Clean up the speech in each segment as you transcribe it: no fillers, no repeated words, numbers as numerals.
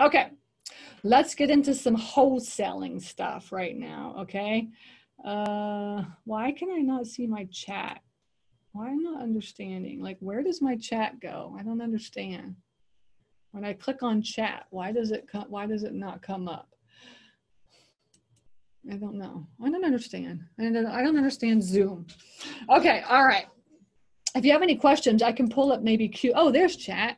Okay, let's get into some wholesaling stuff right now, okay? Why can I not see my chat? Why am I not understanding? Like, where does my chat go? I don't understand. When I click on chat, why does it not come up? I don't know. I don't understand. I don't understand Zoom. Okay, all right. If you have any questions, I can pull up maybe Q. Oh, there's chat.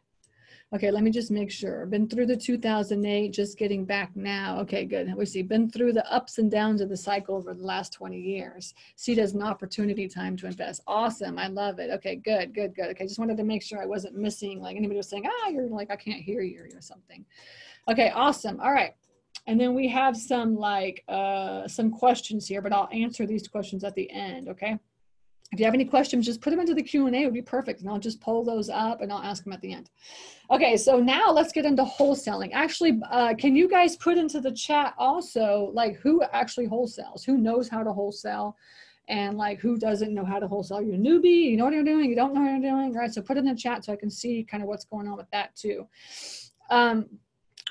Okay, let me just make sure. Been through the 2008, just getting back now. Okay, good. We see been through the ups and downs of the cycle over the last 20 years. See it as an opportunity time to invest. Awesome. I love it. Okay, good, good, good. Okay, just wanted to make sure I wasn't missing, like anybody was saying, ah, you're like, I can't hear you or something. Okay, awesome. All right. And then we have some like some questions here, but I'll answer these questions at the end, okay? If you have any questions, just put them into the Q&A. It would be perfect. And I'll just pull those up and I'll ask them at the end. Okay, so now let's get into wholesaling. Actually, can you guys put into the chat also, like who actually wholesales? Who knows how to wholesale? And like who doesn't know how to wholesale? You're a newbie, you know what you're doing, you don't know what you're doing, right? So put it in the chat so I can see kind of what's going on with that too.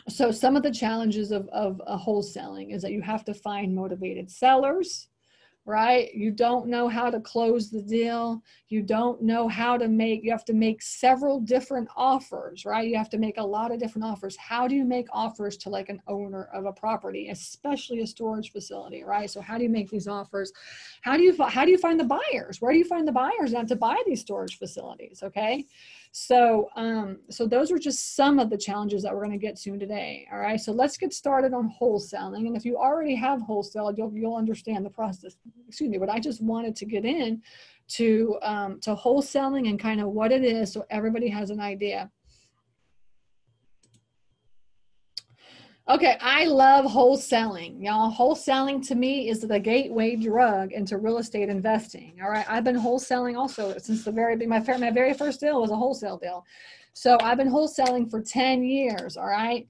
So some of the challenges of wholesaling is that you have to find motivated sellers, right? You don't know how to close the deal. You don't know how to make, you have to make several different offers, right? You have to make a lot of different offers. How do you make offers to like an owner of a property, especially a storage facility, right? So how do you make these offers? How do you find the buyers? Where do you find the buyers to buy these storage facilities, okay? So, so those are just some of the challenges that we're going to get to today. All right. So let's get started on wholesaling. And if you already have wholesaled, you'll understand the process. Excuse me, but I just wanted to get in to wholesaling and kind of what it is. So everybody has an idea. Okay. I love wholesaling. Y'all, wholesaling to me is the gateway drug into real estate investing. All right. I've been wholesaling also since the very beginning. My very first deal was a wholesale deal. So I've been wholesaling for 10 years. All right.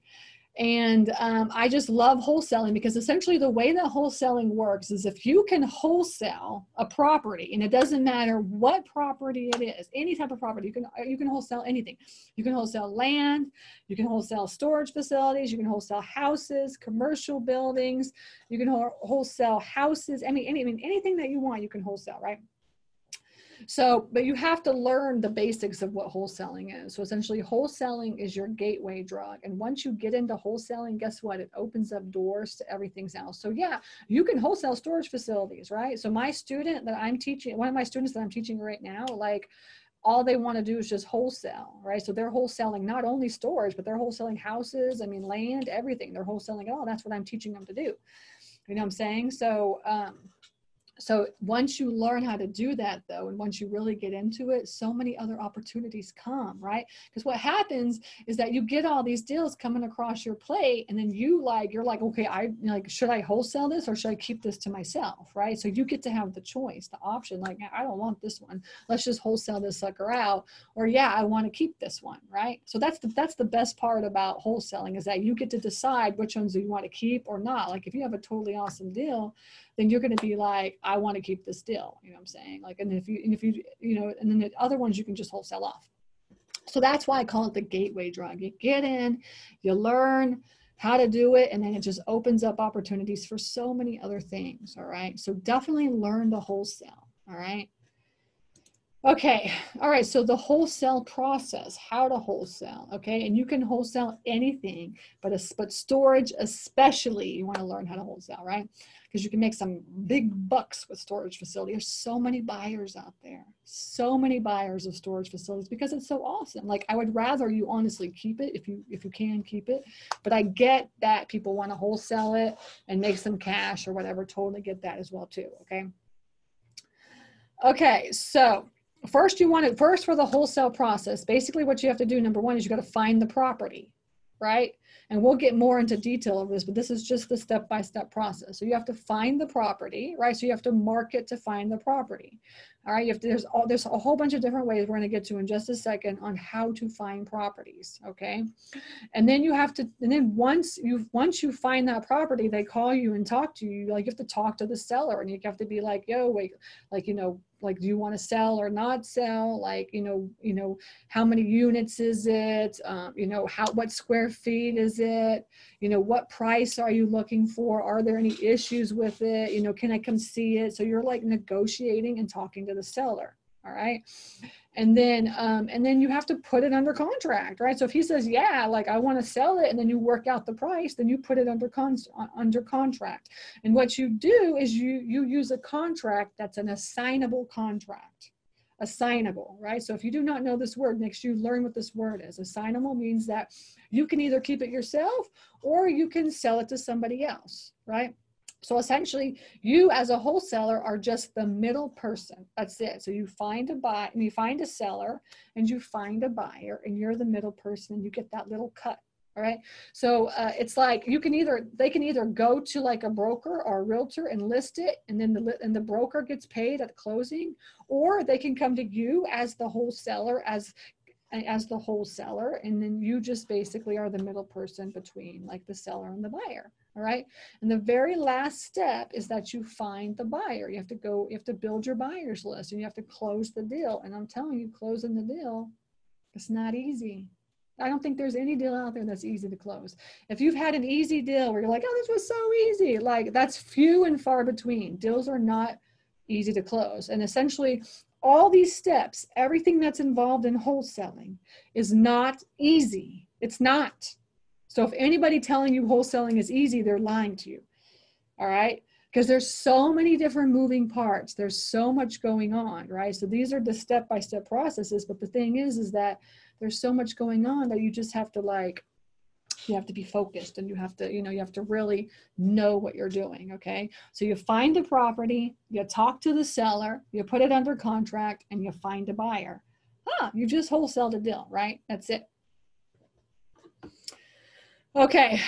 And I just love wholesaling because essentially the way that wholesaling works is if you can wholesale a property, and it doesn't matter what property it is, any type of property, you can wholesale anything. You can wholesale land, you can wholesale storage facilities, you can wholesale houses, commercial buildings, you can wholesale houses. I mean, anything that you want, you can wholesale, right? So, but you have to learn the basics of what wholesaling is. So essentially wholesaling is your gateway drug. And once you get into wholesaling, guess what? It opens up doors to everything else. So yeah, you can wholesale storage facilities, right? So my student that I'm teaching, one of my students that I'm teaching right now, like all they want to do is just wholesale, right? So they're wholesaling not only storage, but they're wholesaling houses, I mean, land, everything. They're wholesaling it all. That's what I'm teaching them to do. You know what I'm saying? So, so once you learn how to do that though, and once you really get into it, so many other opportunities come, right? Because what happens is that you get all these deals coming across your plate and then you like, you're like, okay, I like, should I wholesale this or should I keep this to myself, right? So you get to have the choice, the option, like, I don't want this one. Let's just wholesale this sucker out. Or yeah, I want to keep this one, right? So that's the best part about wholesaling is that you get to decide which ones do you want to keep or not. Like if you have a totally awesome deal, then you're going to be like, I want to keep this deal. You know what I'm saying? Like, and if you, and then the other ones you can just wholesale off. So that's why I call it the gateway drug. You get in, you learn how to do it, and then it just opens up opportunities for so many other things. All right. So definitely learn to wholesale. All right. Okay. All right. So the wholesale process, how to wholesale. Okay. And you can wholesale anything, but storage, especially you want to learn how to wholesale, right? Because you can make some big bucks with storage facilities. There's so many buyers out there, so many buyers of storage facilities because it's so awesome. Like I would rather you honestly keep it if you can keep it, but I get that people want to wholesale it and make some cash or whatever. Totally get that as well too. Okay. Okay. So first for the wholesale process, basically what you have to do, number one, is you got to find the property, right? And we'll get more into detail of this, but this is just the step-by-step process. So you have to find the property, right? So you have to market to find the property. All right, if there's a whole bunch of different ways we're going to get to in just a second on how to find properties, okay? And then you have to, and then once you find that property, they call you and talk to you. Like, you have to talk to the seller, and you have to be like, yo, wait, like, you know, like, do you want to sell or not sell? Like, you know, how many units is it? You know, what square feet is it? You know, what price are you looking for? Are there any issues with it? You know, can I come see it? So you're like negotiating and talking to the seller. All right. And then you have to put it under contract, right? So if he says, yeah, like, I want to sell it, and then you work out the price, then you put it under contract. And what you do is you use a contract that's an assignable contract. Assignable, right? So if you do not know this word, make sure you learn what this word is. Assignable means that you can either keep it yourself or you can sell it to somebody else, right? So essentially, you as a wholesaler are just the middle person. That's it. So you find a buyer, and you find a seller, and you find a buyer, and you're the middle person, and you get that little cut. All right. So it's like they can either go to like a broker or a realtor and list it, and then the broker gets paid at closing, or they can come to you as the wholesaler and then you just basically are the middle person between like the seller and the buyer. All right. And the very last step is that you find the buyer. You have to build your buyer's list, and you have to close the deal. And I'm telling you, closing the deal, it's not easy. I don't think there's any deal out there that's easy to close. If you've had an easy deal where you're like, oh, this was so easy, like, that's few and far between. Deals are not easy to close. And essentially, all these steps, everything that's involved in wholesaling is not easy. It's not. So if anybody telling you wholesaling is easy, they're lying to you. All right. Because there's so many different moving parts. There's so much going on, right? So these are the step-by-step processes. But the thing is that there's so much going on that you just have to, like, you have to be focused, and you have to, you know, you have to really know what you're doing. Okay. So you find a property, you talk to the seller, you put it under contract, and you find a buyer. Huh, you just wholesale the deal, right? That's it. Okay,